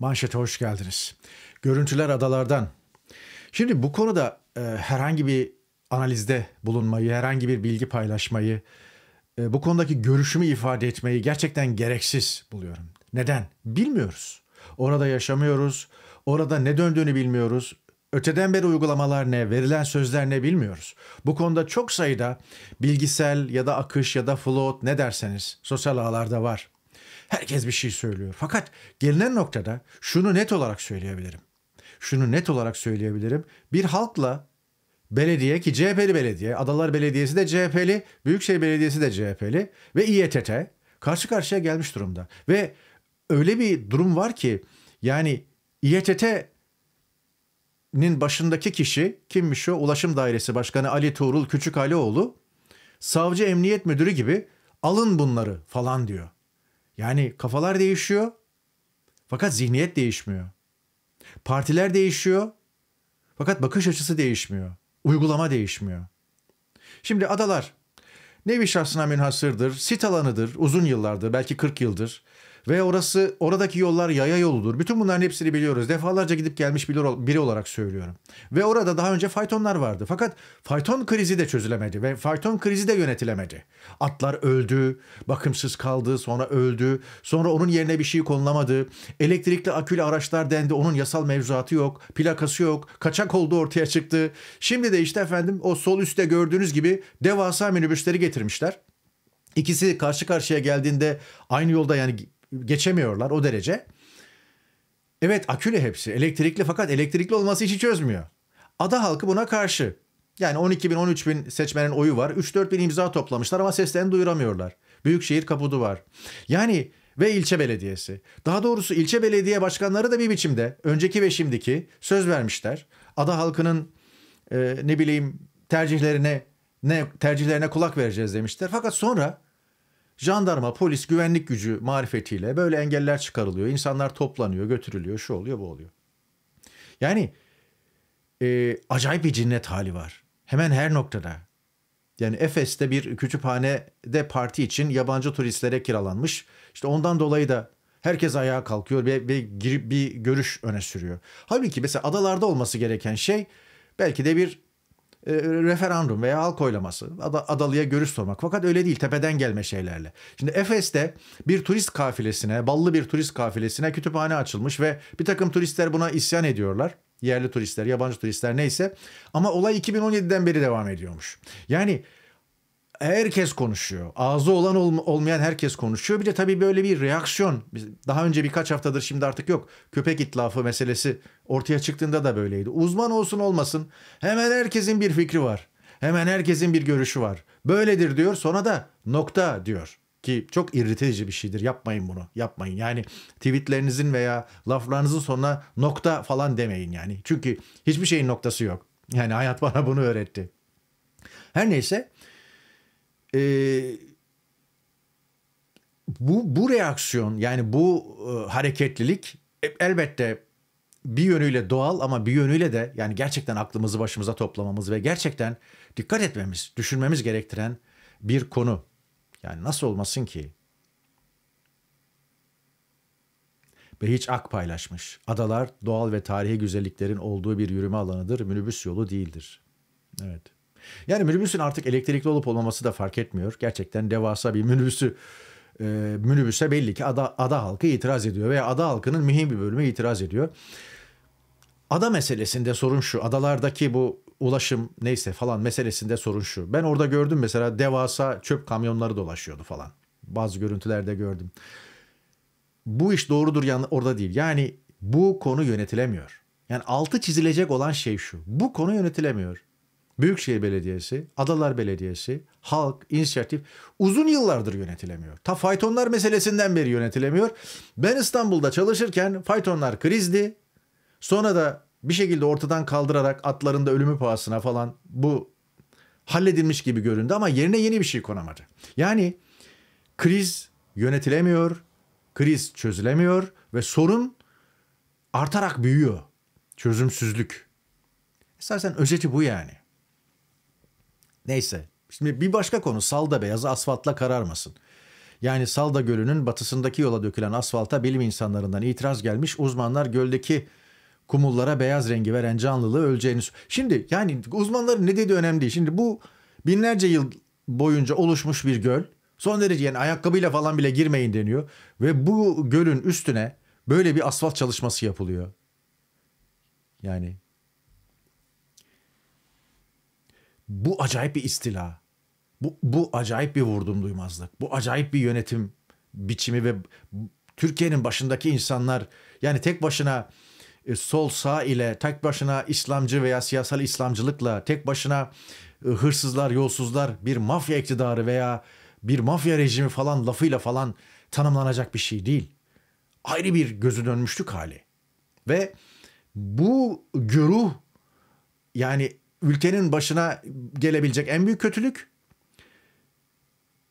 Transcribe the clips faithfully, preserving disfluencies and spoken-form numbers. Manşete hoş geldiniz. Görüntüler adalardan. Şimdi bu konuda e, herhangi bir analizde bulunmayı, herhangi bir bilgi paylaşmayı, e, bu konudaki görüşümü ifade etmeyi gerçekten gereksiz buluyorum. Neden? Bilmiyoruz. Orada yaşamıyoruz. Orada ne döndüğünü bilmiyoruz. Öteden beri uygulamalar ne, verilen sözler ne bilmiyoruz. Bu konuda çok sayıda bilgisel ya da akış ya da float ne derseniz sosyal ağlarda var. Herkes bir şey söylüyor. Fakat gelinen noktada şunu net olarak söyleyebilirim. Şunu net olarak söyleyebilirim. Bir halkla belediye ki C H P'li belediye, Adalar Belediyesi de C H P'li, Büyükşehir Belediyesi de C H P'li ve İETT karşı karşıya gelmiş durumda. Ve öyle bir durum var ki yani İETT'nin başındaki kişi kimmiş o? Ulaşım Dairesi Başkanı Ali Tuğrul Küçükalioğlu, savcı emniyet müdürü gibi alın bunları falan diyor. Yani kafalar değişiyor fakat zihniyet değişmiyor. Partiler değişiyor fakat bakış açısı değişmiyor. Uygulama değişmiyor. Şimdi adalar nevi şahsına münhasırdır, sit alanıdır uzun yıllardır, belki kırk yıldır ve orası oradaki yollar yaya yoludur. Bütün bunların hepsini biliyoruz. Defalarca gidip gelmiş biri olarak söylüyorum. Ve orada daha önce faytonlar vardı. Fakat fayton krizi de çözülemedi ve fayton krizi de yönetilemedi. Atlar öldü, bakımsız kaldı, sonra öldü. Sonra onun yerine bir şey konulamadı. Elektrikli akülü araçlar dendi. Onun yasal mevzuatı yok, plakası yok. Kaçak olduğu ortaya çıktı. Şimdi de işte efendim o sol üstte gördüğünüz gibi devasa minibüsleri getirmişler. İkisi karşı karşıya geldiğinde aynı yolda yani geçemiyorlar o derece. Evet akülü hepsi elektrikli fakat elektrikli olması işi çözmüyor. Ada halkı buna karşı. Yani on iki bin on üç bin seçmenin oyu var. üç dört bin imza toplamışlar ama seslerini duyuramıyorlar. Büyükşehir kaputu var. Yani ve ilçe belediyesi. Daha doğrusu ilçe belediye başkanları da bir biçimde önceki ve şimdiki söz vermişler. Ada halkının e, ne bileyim tercihlerine ne tercihlerine kulak vereceğiz demişler. Fakat sonra jandarma, polis, güvenlik gücü marifetiyle böyle engeller çıkarılıyor. İnsanlar toplanıyor, götürülüyor, şu oluyor, bu oluyor. Yani e, acayip bir cinnet hali var. Hemen her noktada. Yani Efes'te bir kütüphanede parti için yabancı turistlere kiralanmış. İşte ondan dolayı da herkes ayağa kalkıyor ve, ve girip bir görüş öne sürüyor. Halbuki mesela adalarda olması gereken şey belki de bir E, referandum veya halk oylaması, Ad- adalıya görüş sormak. Fakat öyle değil, tepeden gelme şeylerle. Şimdi Efes'te bir turist kafilesine, ballı bir turist kafilesine kütüphane açılmış ve bir takım turistler buna isyan ediyorlar. Yerli turistler, yabancı turistler neyse. Ama olay iki bin on yediden beri devam ediyormuş. Yani herkes konuşuyor. Ağzı olan ol- olmayan herkes konuşuyor. Bir de tabii böyle bir reaksiyon. Daha önce birkaç haftadır, şimdi artık yok. Köpek itlafı meselesi ortaya çıktığında da böyleydi. Uzman olsun olmasın hemen herkesin bir fikri var. Hemen herkesin bir görüşü var. Böyledir diyor, sonra da nokta diyor. Ki çok irrite edici bir şeydir. Yapmayın bunu. Yapmayın. Yani tweetlerinizin veya laflarınızın sonuna nokta falan demeyin yani. Çünkü hiçbir şeyin noktası yok. Yani hayat bana bunu öğretti. Her neyse. Ee, bu, bu reaksiyon yani bu e, hareketlilik elbette bir yönüyle doğal ama bir yönüyle de yani gerçekten aklımızı başımıza toplamamız ve gerçekten dikkat etmemiz, düşünmemiz gerektiren bir konu. Yani nasıl olmasın ki? Behiç Ak paylaşmış. Adalar doğal ve tarihi güzelliklerin olduğu bir yürüme alanıdır. Minibüs yolu değildir. Evet. Yani minibüsün artık elektrikli olup olmaması da fark etmiyor. Gerçekten devasa bir minibüsü, e, minibüse belli ki ada, ada halkı itiraz ediyor veya ada halkının mühim bir bölümü itiraz ediyor. Ada meselesinde sorun şu, adalardaki bu ulaşım neyse falan meselesinde sorun şu. Ben orada gördüm mesela devasa çöp kamyonları dolaşıyordu falan. Bazı görüntülerde gördüm. Bu iş doğrudur yani orada değil. Yani bu konu yönetilemiyor. Yani altı çizilecek olan şey şu, bu konu yönetilemiyor. Büyükşehir Belediyesi, Adalar Belediyesi, halk, inisiyatif uzun yıllardır yönetilemiyor. Ta faytonlar meselesinden beri yönetilemiyor. Ben İstanbul'da çalışırken faytonlar krizdi. Sonra da bir şekilde ortadan kaldırarak atların da ölümü pahasına falan bu halledilmiş gibi göründü ama yerine yeni bir şey konamadı. Yani kriz yönetilemiyor, kriz çözülemiyor ve sorun artarak büyüyor. Çözümsüzlük. Esasen özeti bu yani. Neyse. Şimdi bir başka konu, salda beyazı asfaltla kararmasın. Yani Salda Gölü'nün batısındaki yola dökülen asfalta bilim insanlarından itiraz gelmiş. Uzmanlar göldeki kumullara beyaz rengi veren canlılığı öleceğini... Şimdi yani uzmanların ne dediği önemli değil. Şimdi bu binlerce yıl boyunca oluşmuş bir göl. Son derece yani ayakkabıyla falan bile girmeyin deniyor. Ve bu gölün üstüne böyle bir asfalt çalışması yapılıyor. Yani... Bu acayip bir istila. Bu, bu acayip bir vurdum duymazlık. Bu acayip bir yönetim biçimi ve Türkiye'nin başındaki insanlar yani tek başına e, sol sağ ile, tek başına İslamcı veya siyasal İslamcılıkla, tek başına e, hırsızlar, yolsuzlar, bir mafya iktidarı veya bir mafya rejimi falan lafıyla falan tanımlanacak bir şey değil. Ayrı bir gözü dönmüşlük hali. Ve bu güruh yani ülkenin başına gelebilecek en büyük kötülük,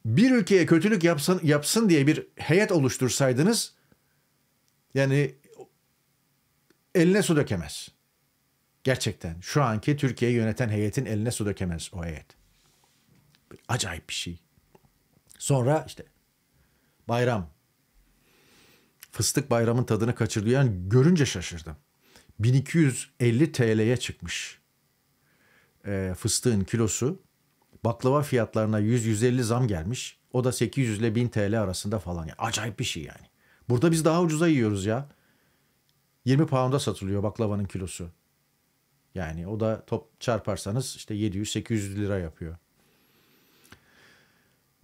bir ülkeye kötülük yapsın, yapsın diye bir heyet oluştursaydınız yani eline su dökemez. Gerçekten şu anki Türkiye'yi yöneten heyetin eline su dökemez o heyet. Acayip bir şey. Sonra işte bayram. Fıstık bayramın tadını kaçırdı. Yani görünce şaşırdım. bin iki yüz elli Türk lirasına çıkmış. Fıstığın kilosu, baklava fiyatlarına yüz yüz elli zam gelmiş. O da sekiz yüz ile bin Türk lirası arasında falan. Yani acayip bir şey yani. Burada biz daha ucuza yiyoruz ya. yirmi pound'a satılıyor baklavanın kilosu. Yani o da top çarparsanız işte yedi yüz sekiz yüz lira yapıyor.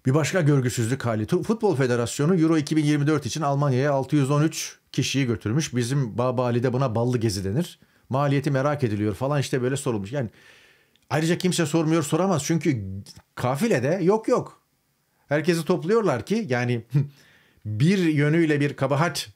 Bir başka görgüsüzlük hali. Futbol Federasyonu Euro iki bin yirmi dört için Almanya'ya altı yüz on üç kişiyi götürmüş. Bizim Babali'de buna ballı gezi denir. Maliyeti merak ediliyor falan işte böyle sorulmuş. Yani ayrıca kimse sormuyor, soramaz. Çünkü kafilede yok yok. Herkesi topluyorlar ki yani bir yönüyle bir kabahat,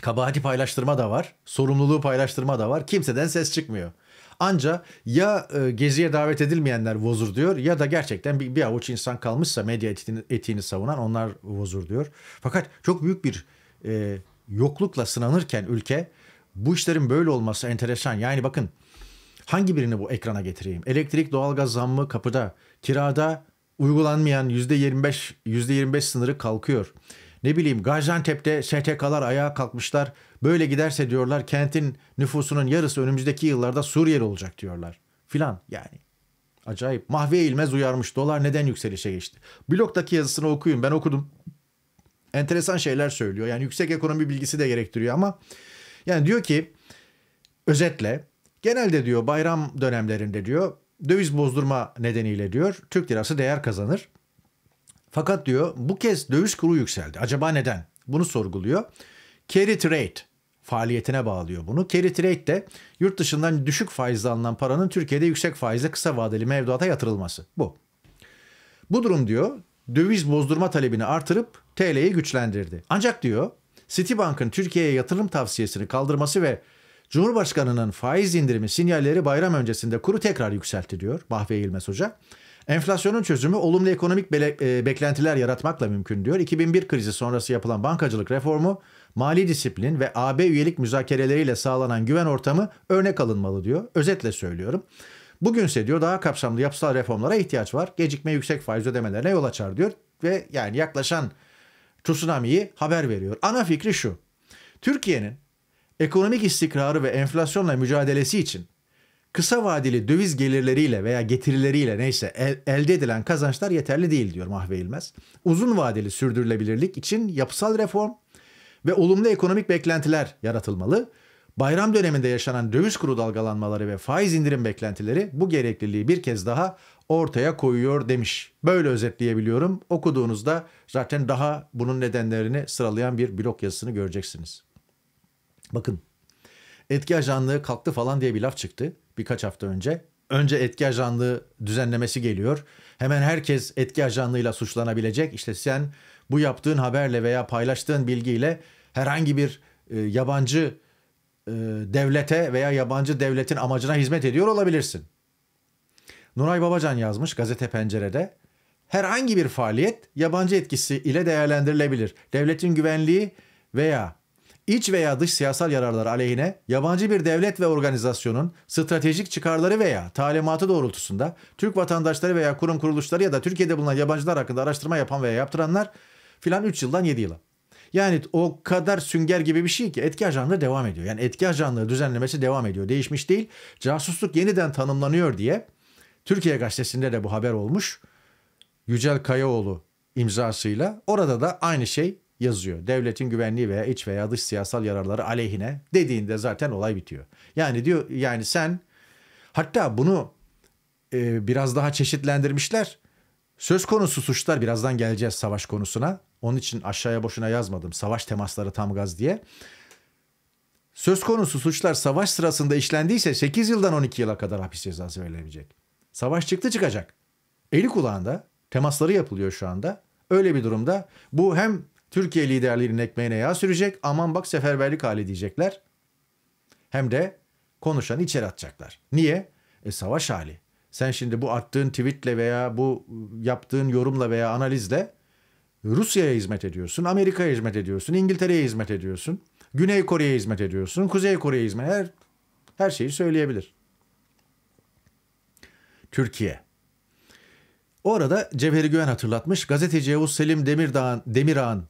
kabahati paylaştırma da var. Sorumluluğu paylaştırma da var. Kimseden ses çıkmıyor. Anca ya geziye davet edilmeyenler vozur diyor ya da gerçekten bir, bir avuç insan kalmışsa medya etiğini, etiğini savunan onlar vozur diyor. Fakat çok büyük bir e, yoklukla sınanırken ülke, bu işlerin böyle olması enteresan. Yani bakın, hangi birini bu ekrana getireyim? Elektrik, doğalgaz zammı kapıda. Kirada uygulanmayan yüzde yirmi beş sınırı kalkıyor. Ne bileyim, Gaziantep'te S T K'lar ayağa kalkmışlar. Böyle giderse diyorlar kentin nüfusunun yarısı önümüzdeki yıllarda Suriyeli olacak diyorlar. Filan yani. Acayip. Mahfi Eğilmez uyarmış. Dolar neden yükselişe geçti? Blogdaki yazısını okuyun. Ben okudum. Enteresan şeyler söylüyor. Yani yüksek ekonomi bilgisi de gerektiriyor ama yani diyor ki özetle, genelde diyor bayram dönemlerinde diyor döviz bozdurma nedeniyle diyor Türk lirası değer kazanır. Fakat diyor bu kez döviz kuru yükseldi. Acaba neden? Bunu sorguluyor. Carry trade faaliyetine bağlıyor bunu. Carry trade de yurt dışından düşük faizle alınan paranın Türkiye'de yüksek faizle kısa vadeli mevduata yatırılması. Bu. Bu durum diyor döviz bozdurma talebini artırıp T L'yi güçlendirdi. Ancak diyor Citibank'ın Türkiye'ye yatırım tavsiyesini kaldırması ve Cumhurbaşkanı'nın faiz indirimi sinyalleri bayram öncesinde kuru tekrar yükseltti diyor Mahfi Eğilmez Hoca. Enflasyonun çözümü olumlu ekonomik be- beklentiler yaratmakla mümkün diyor. iki bin bir krizi sonrası yapılan bankacılık reformu, mali disiplin ve A B üyelik müzakereleriyle sağlanan güven ortamı örnek alınmalı diyor. Özetle söylüyorum. Bugünse diyor daha kapsamlı yapısal reformlara ihtiyaç var. Gecikme yüksek faiz ödemelerine yol açar diyor ve yani yaklaşan tsunami'yi haber veriyor. Ana fikri şu. Türkiye'nin ekonomik istikrarı ve enflasyonla mücadelesi için kısa vadeli döviz gelirleriyle veya getirileriyle neyse el, elde edilen kazançlar yeterli değil diyor Mahfi Eğilmez. Uzun vadeli sürdürülebilirlik için yapısal reform ve olumlu ekonomik beklentiler yaratılmalı. Bayram döneminde yaşanan döviz kuru dalgalanmaları ve faiz indirim beklentileri bu gerekliliği bir kez daha ortaya koyuyor demiş. Böyle özetleyebiliyorum. Okuduğunuzda zaten daha bunun nedenlerini sıralayan bir blog yazısını göreceksiniz. Bakın, etki ajanlığı kalktı falan diye bir laf çıktı birkaç hafta önce. Önce etki ajanlığı düzenlemesi geliyor. Hemen herkes etki ajanlığıyla suçlanabilecek. İşte sen bu yaptığın haberle veya paylaştığın bilgiyle herhangi bir e, yabancı e, devlete veya yabancı devletin amacına hizmet ediyor olabilirsin. Nuray Babacan yazmış Gazete Pencere'de. Herhangi bir faaliyet yabancı etkisi ile değerlendirilebilir. Devletin güvenliği veya iç veya dış siyasal yararlar aleyhine yabancı bir devlet ve organizasyonun stratejik çıkarları veya talimatı doğrultusunda Türk vatandaşları veya kurum kuruluşları ya da Türkiye'de bulunan yabancılar hakkında araştırma yapan veya yaptıranlar filan üç yıldan yedi yıla. Yani o kadar sünger gibi bir şey ki etki ajanlığı devam ediyor. Yani etki ajanlığı düzenlemesi devam ediyor. Değişmiş değil. Casusluk yeniden tanımlanıyor diye Türkiye Gazetesi'nde de bu haber olmuş. Yücel Kayaoğlu imzasıyla orada da aynı şey yazıyor. Devletin güvenliği veya iç veya dış siyasal yararları aleyhine dediğinde zaten olay bitiyor. Yani diyor, yani sen, hatta bunu e, biraz daha çeşitlendirmişler. Söz konusu suçlar, birazdan geleceğiz savaş konusuna. Onun için aşağıya boşuna yazmadım savaş temasları tam gaz diye. Söz konusu suçlar savaş sırasında işlendiyse sekiz yıldan on iki yıla kadar hapis cezası verilebilecek. Savaş çıktı çıkacak. Eli kulağında temasları yapılıyor şu anda. Öyle bir durumda bu hem Türkiye liderliğinin ekmeğine yağ sürecek, aman bak seferberlik hali diyecekler. Hem de konuşanı içeri atacaklar. Niye? E savaş hali. Sen şimdi bu attığın tweetle veya bu yaptığın yorumla veya analizle Rusya'ya hizmet ediyorsun, Amerika'ya hizmet ediyorsun, İngiltere'ye hizmet ediyorsun, Güney Kore'ye hizmet ediyorsun, Kuzey Kore'ye hizmet ediyorsun. Her, her şeyi söyleyebilir Türkiye. O arada Cevheri Güven hatırlatmış. Gazeteci Yavuz Selim Demirtaş'ın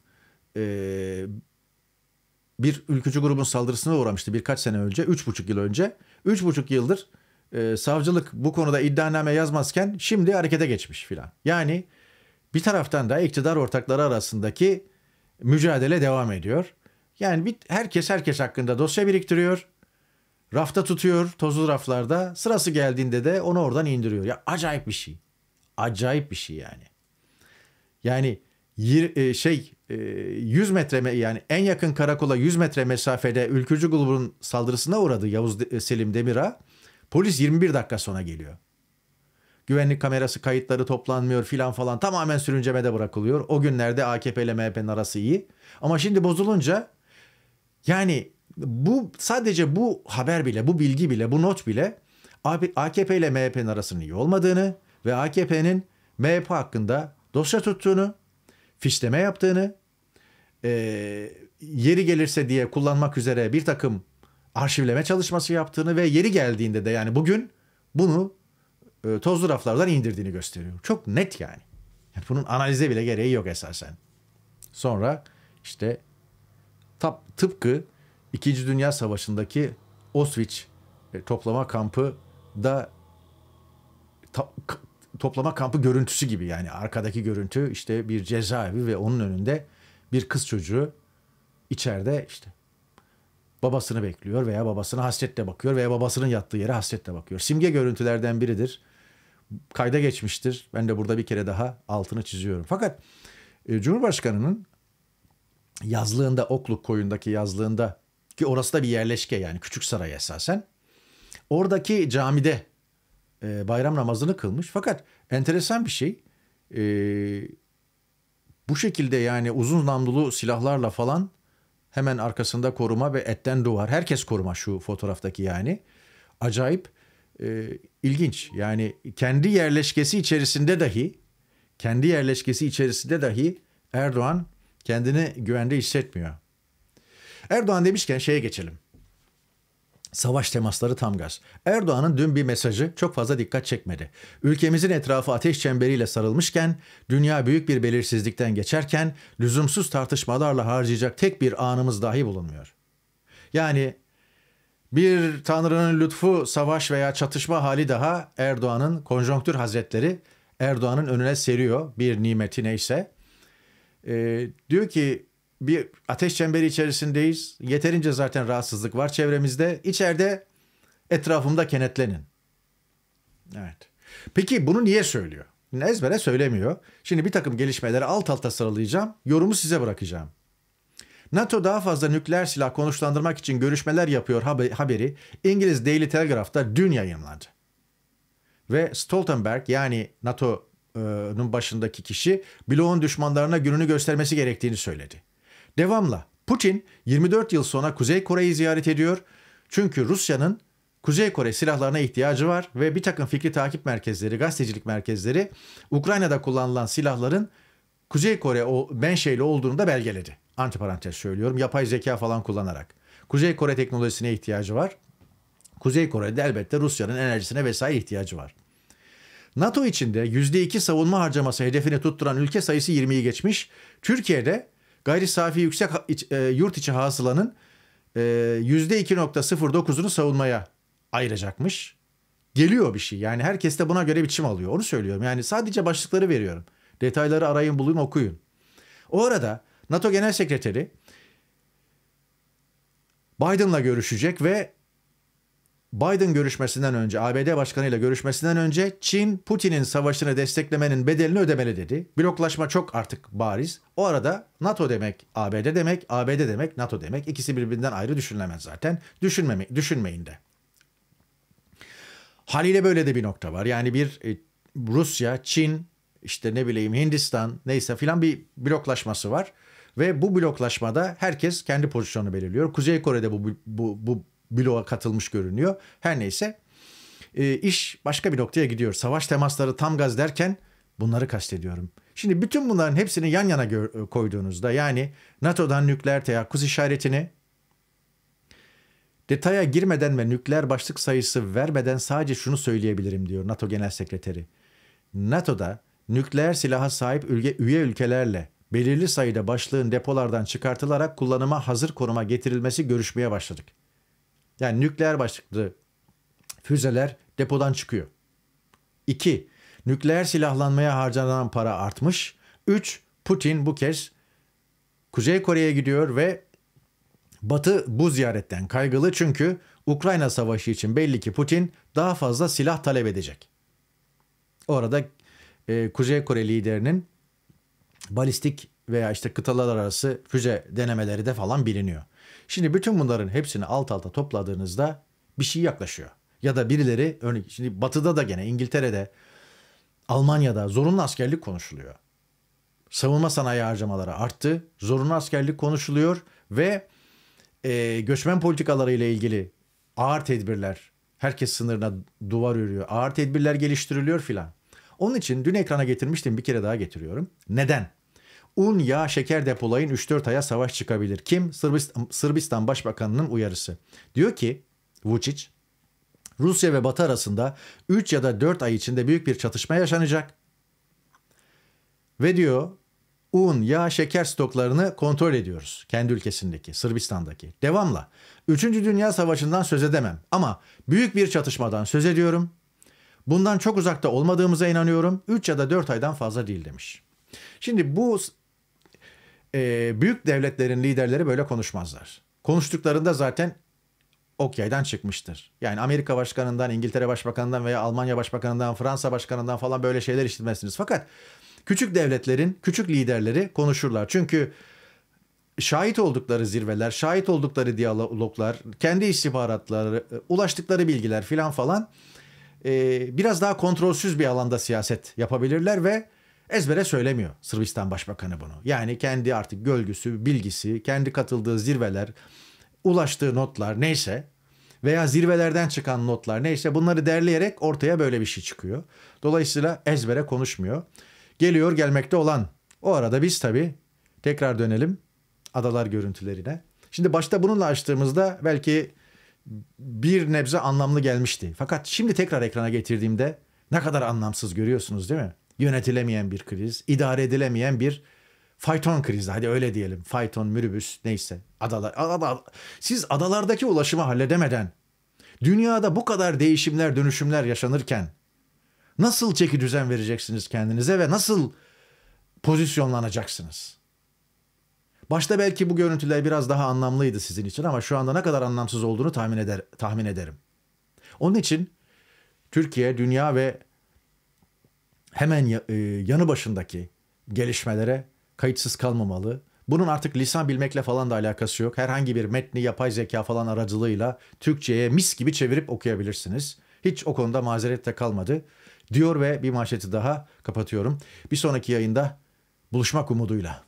e, bir ülkücü grubun saldırısına uğramıştı birkaç sene önce. Üç buçuk yıl önce. Üç buçuk yıldır e, savcılık bu konuda iddianame yazmazken şimdi harekete geçmiş filan. Yani bir taraftan da iktidar ortakları arasındaki mücadele devam ediyor. Yani bir, herkes herkes hakkında dosya biriktiriyor. Rafta tutuyor, tozlu raflarda. Sırası geldiğinde de onu oradan indiriyor. Ya acayip bir şey. Acayip bir şey yani. Yani şey yüz metre yani en yakın karakola yüz metre mesafede ülkücü grubun saldırısına uğradı Yavuz Selim Demirtaş. Polis yirmi bir dakika sonra geliyor. Güvenlik kamerası kayıtları toplanmıyor filan falan, tamamen sürüncemede bırakılıyor. O günlerde A K P ile M H P'nin arası iyi. Ama şimdi bozulunca yani bu sadece bu haber bile, bu bilgi bile, bu not bile A K P ile M H P'nin arasının iyi olmadığını ve A K P'nin M H P hakkında dosya tuttuğunu, fişleme yaptığını, e, yeri gelirse diye kullanmak üzere bir takım arşivleme çalışması yaptığını ve yeri geldiğinde de yani bugün bunu e, tozlu raflardan indirdiğini gösteriyor. Çok net yani. Yani bunun analize bile gereği yok esasen. Sonra işte tap, tıpkı İkinci Dünya Savaşı'ndaki Auschwitz e, toplama kampı da ta, toplama kampı görüntüsü gibi yani arkadaki görüntü işte bir cezaevi ve onun önünde bir kız çocuğu içeride işte babasını bekliyor veya babasına hasretle bakıyor veya babasının yattığı yere hasretle bakıyor. Simge görüntülerden biridir. Kayda geçmiştir. Ben de burada bir kere daha altını çiziyorum. Fakat Cumhurbaşkanı'nın yazlığında, Okluk koyundaki yazlığında ki orası da bir yerleşke yani Küçük Saray esasen, oradaki camide bayram namazını kılmış. Fakat enteresan bir şey, e, bu şekilde yani uzun namlulu silahlarla falan hemen arkasında koruma ve etten duvar. Herkes koruma şu fotoğraftaki yani. Acayip e, ilginç. Yani kendi yerleşkesi içerisinde dahi, kendi yerleşkesi içerisinde dahi Erdoğan kendini güvende hissetmiyor. Erdoğan demişken şeye geçelim. Savaş temasları tam gaz. Erdoğan'ın dün bir mesajı çok fazla dikkat çekmedi. Ülkemizin etrafı ateş çemberiyle sarılmışken, dünya büyük bir belirsizlikten geçerken lüzumsuz tartışmalarla harcayacak tek bir anımız dahi bulunmuyor. Yani bir Tanrı'nın lütfu savaş veya çatışma hali daha Erdoğan'ın konjonktür hazretleri Erdoğan'ın önüne seriyor bir nimeti neyse. Ee, diyor ki bir ateş çemberi içerisindeyiz. Yeterince zaten rahatsızlık var çevremizde. İçeride etrafımda kenetlenin. Evet. Peki bunu niye söylüyor? Ezbere söylemiyor. Şimdi bir takım gelişmeleri alt alta sıralayacağım. Yorumu size bırakacağım. NATO daha fazla nükleer silah konuşlandırmak için görüşmeler yapıyor haberi İngiliz Daily Telegraph'ta dün yayınlandı. Ve Stoltenberg yani NATO'nun başındaki kişi bloğun düşmanlarına gününü göstermesi gerektiğini söyledi. Devamla Putin yirmi dört yıl sonra Kuzey Kore'yi ziyaret ediyor. Çünkü Rusya'nın Kuzey Kore silahlarına ihtiyacı var ve bir takım fikri takip merkezleri, gazetecilik merkezleri Ukrayna'da kullanılan silahların Kuzey Kore menşeli olduğunu da belgeledi. antiparantez söylüyorum, yapay zeka falan kullanarak. Kuzey Kore teknolojisine ihtiyacı var. Kuzey Kore'de elbette Rusya'nın enerjisine vesaire ihtiyacı var. NATO içinde yüzde iki savunma harcaması hedefini tutturan ülke sayısı yirmiyi geçmiş. Türkiye'de gayri safi yüksek e, yurt içi hasılanın e, yüzde iki nokta sıfır dokuzunu savunmaya ayıracakmış. Geliyor bir şey. Yani herkes de buna göre biçim alıyor. Onu söylüyorum. Yani sadece başlıkları veriyorum. Detayları arayın, bulun, okuyun. O arada NATO Genel Sekreteri Biden'la görüşecek ve Biden görüşmesinden önce, A B D Başkanı'yla görüşmesinden önce Çin, Putin'in savaşını desteklemenin bedelini ödemeli dedi. Bloklaşma çok artık bariz. O arada NATO demek A B D demek, A B D demek NATO demek. İkisi birbirinden ayrı düşünülemez zaten. Düşünmeme, düşünmeyin de. Haliyle böyle de bir nokta var. Yani bir e, Rusya, Çin, işte ne bileyim Hindistan, neyse filan bir bloklaşması var. Ve bu bloklaşmada herkes kendi pozisyonunu belirliyor. Kuzey Kore'de bu bu, bu bloğa katılmış görünüyor. Her neyse e, iş başka bir noktaya gidiyor. Savaş temasları tam gaz derken bunları kastediyorum. Şimdi bütün bunların hepsini yan yana koyduğunuzda, yani NATO'dan nükleer teyakkuz işaretini detaya girmeden ve nükleer başlık sayısı vermeden sadece şunu söyleyebilirim diyor NATO Genel Sekreteri. NATO'da nükleer silaha sahip ülke, üye ülkelerle belirli sayıda başlığın depolardan çıkartılarak kullanıma hazır konuma getirilmesi görüşmeye başladık. Yani nükleer başlıklı füzeler depodan çıkıyor. iki Nükleer silahlanmaya harcanan para artmış. üç Putin bu kez Kuzey Kore'ye gidiyor ve Batı bu ziyaretten kaygılı, çünkü Ukrayna savaşı için belli ki Putin daha fazla silah talep edecek. Orada e, Kuzey Kore liderinin balistik veya işte kıtalar arası füze denemeleri de falan biliniyor. Şimdi bütün bunların hepsini alt alta topladığınızda bir şey yaklaşıyor. Ya da birileri, örneğin şimdi Batı'da da gene İngiltere'de, Almanya'da zorunlu askerlik konuşuluyor. Savunma sanayi harcamaları arttı. Zorunlu askerlik konuşuluyor ve e, göçmen politikaları ile ilgili ağır tedbirler, herkes sınırına duvar örüyor. Ağır tedbirler geliştiriliyor filan. Onun için dün ekrana getirmiştim, bir kere daha getiriyorum. Neden? Un, yağ, şeker depolayın, üç dört aya savaş çıkabilir. Kim? Sırbistan, Sırbistan Başbakanı'nın uyarısı. Diyor ki Vučić, Rusya ve Batı arasında üç ya da dört ay içinde büyük bir çatışma yaşanacak. Ve diyor un, yağ, şeker stoklarını kontrol ediyoruz. Kendi ülkesindeki, Sırbistan'daki. Devamla üçüncü Dünya Savaşı'ndan söz edemem ama büyük bir çatışmadan söz ediyorum. Bundan çok uzakta olmadığımıza inanıyorum. üç ya da dört aydan fazla değil demiş. Şimdi bu e, büyük devletlerin liderleri böyle konuşmazlar. Konuştuklarında zaten ok yaydan çıkmıştır. Yani Amerika Başkanı'ndan, İngiltere Başbakanı'ndan veya Almanya Başbakanı'ndan, Fransa Başkanı'ndan falan böyle şeyler işitmezsiniz. Fakat küçük devletlerin küçük liderleri konuşurlar. Çünkü şahit oldukları zirveler, şahit oldukları diyaloglar, kendi istihbaratları, ulaştıkları bilgiler filan falan e, biraz daha kontrolsüz bir alanda siyaset yapabilirler ve ezbere söylemiyor Sırbistan Başbakanı bunu. Yani kendi artık gölgüsü, bilgisi, kendi katıldığı zirveler, ulaştığı notlar neyse veya zirvelerden çıkan notlar neyse bunları derleyerek ortaya böyle bir şey çıkıyor. Dolayısıyla ezbere konuşmuyor. Geliyor gelmekte olan. O arada biz tabii tekrar dönelim Adalar görüntülerine. Şimdi başta bununla açtığımızda belki bir nebze anlamlı gelmişti. Fakat şimdi tekrar ekrana getirdiğimde ne kadar anlamsız, görüyorsunuz değil mi? Yönetilemeyen bir kriz, idare edilemeyen bir fayton krizi. Hadi öyle diyelim. Fayton, mürübüs neyse. Adalar, adalar. Siz adalardaki ulaşımı halledemeden, dünyada bu kadar değişimler, dönüşümler yaşanırken nasıl çeki düzen vereceksiniz kendinize ve nasıl pozisyonlanacaksınız? Başta belki bu görüntüler biraz daha anlamlıydı sizin için ama şu anda ne kadar anlamsız olduğunu tahmin eder, tahmin ederim. Onun için Türkiye, dünya ve hemen yanı başındaki gelişmelere kayıtsız kalmamalı. Bunun artık lisan bilmekle falan da alakası yok. Herhangi bir metni yapay zeka falan aracılığıyla Türkçe'ye mis gibi çevirip okuyabilirsiniz. Hiç o konuda mazeret de kalmadı diyor ve bir manşeti daha kapatıyorum. Bir sonraki yayında buluşmak umuduyla.